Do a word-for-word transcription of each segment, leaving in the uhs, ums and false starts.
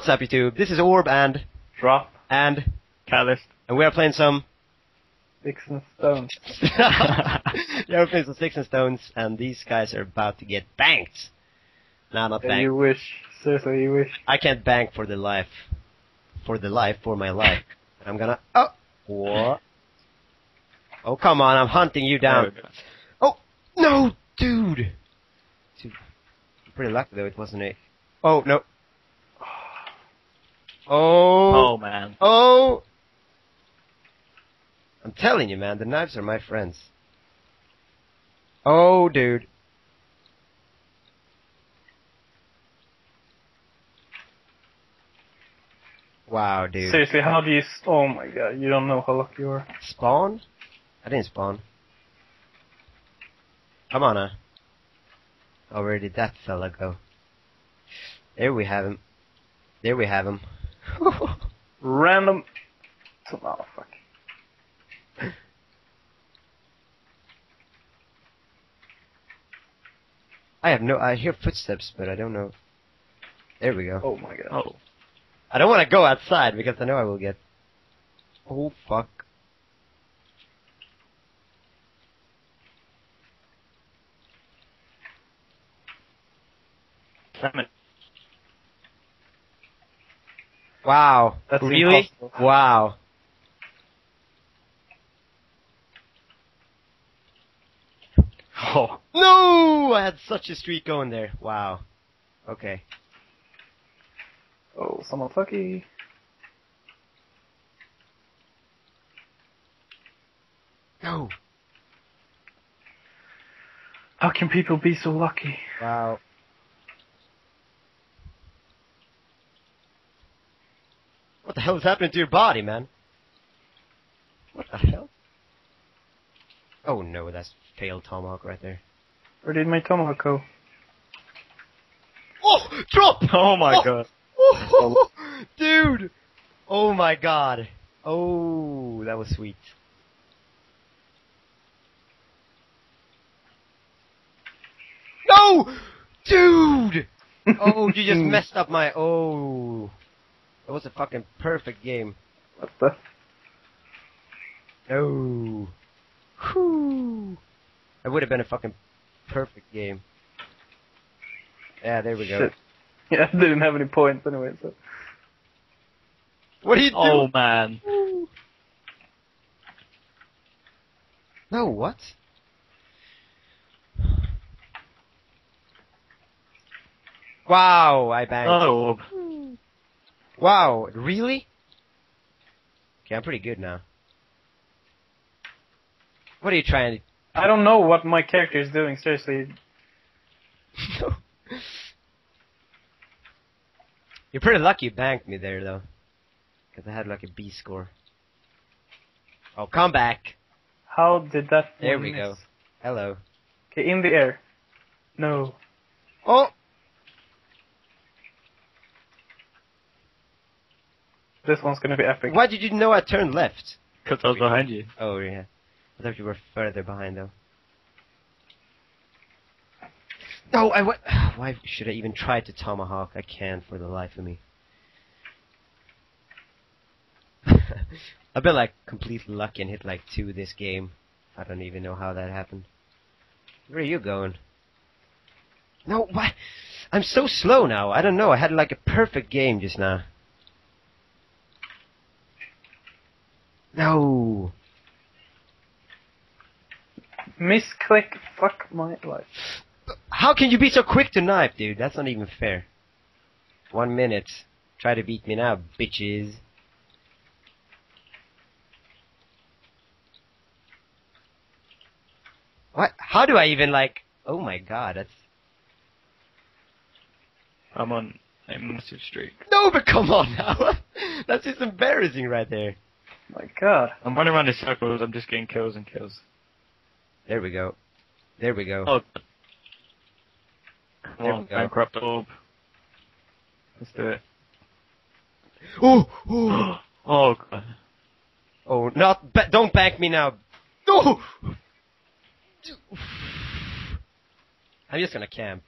What's up, YouTube? This is Orb and Drop and Callist, and we are playing some Sticks and Stones. Yeah, we're playing some Sticks and Stones, and these guys are about to get banked. No, not banked. You wish, seriously, you wish. I can't bank for the life, for the life, for my life. I'm gonna. Oh, what? Oh, come on! I'm hunting you down. Oh no, dude! Dude, pretty lucky though. It wasn't a. Oh no. Oh, oh man. Oh, I'm telling you, man, the knives are my friends. Oh, dude. Wow, dude. Seriously, how do you... Oh my god, you don't know how lucky you are. Spawn? I didn't spawn. Come on, huh? Oh, where did that fella go? There we have him. There we have him. Random. Oh, fuck. I have no. I hear footsteps, but I don't know. There we go. Oh my god. Oh. I don't want to go outside because I know I will get. Oh fuck. Damn it. Wow. That's really? Impossible. Wow. Oh. No! I had such a streak going there. Wow. Okay. Oh, someone's lucky. No. How can people be so lucky? Wow. What the hell is happening to your body, man? What the hell? Oh no, that's failed tomahawk right there. Where did my tomahawk go? Oh! Drop! Oh my oh. god. Oh. Dude! Oh my god. Oh, that was sweet. No! Dude! Oh, you just messed up my... Oh... It was a fucking perfect game. What the? No. Whew. It would have been a fucking perfect game. Yeah, there we go. Shit. Yeah, I didn't have any points anyway, so. What are you doing? Oh, man. Woo. No, what? Wow, I banged. Oh. Wow, really? Okay, I'm pretty good now. What are you trying to... I don't know what my character is doing, seriously. No. You're pretty lucky you banked me there, though. Because I had like a B score. Oh, come back! How did that... There we go. Hello. Okay, in the air. No. Oh! This one's gonna be epic. Why did you know I turned left? Because I was behind you. Oh, yeah. I thought you were further behind, though. No, I... Why should I even try to tomahawk? I can't for the life of me. I've been, like, completely lucky and hit, like, two this game. I don't even know how that happened. Where are you going? No, why? I'm so slow now. I don't know. I had, like, a perfect game just now. No. Misclick, fuck my life. How can you be so quick to knife, dude? That's not even fair. One minute. Try to beat me now, bitches. What? How do I even, like... Oh my god, that's... I'm on a massive streak. No, but come on now. That's just embarrassing right there. My god. I'm running around in circles, I'm just getting kills and kills. There we go. There we go. Oh. Come on, bankrupt orb. Let's do it. Ooh! Ooh. Oh god. Oh, not ba don't bank me now. No! I'm just gonna camp.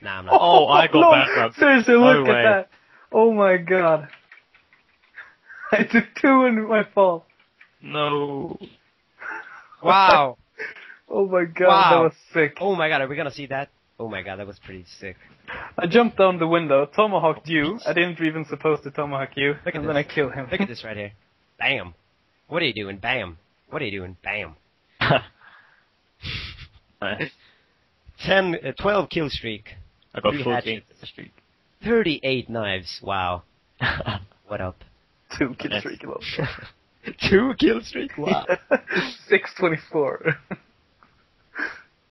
Nah, I'm not. Oh, I got bankrupt. Seriously, look at that. Oh my god. I took two in my fall. No. Wow. Oh my god, wow. That was sick. Oh my god, are we gonna see that? Oh my god, that was pretty sick. I jumped down the window, tomahawked you. I didn't even supposed to tomahawk you. Look at and this. Then I killed him. Look at this right here. Bam. What are you doing? Bam. What are you doing? Bam. Nice. Ten, uh, twelve kill streak. I got fourteen kill streak. thirty-eight knives. Wow. What up? Two kill streak. Two kill streak. Wow. six twenty-four.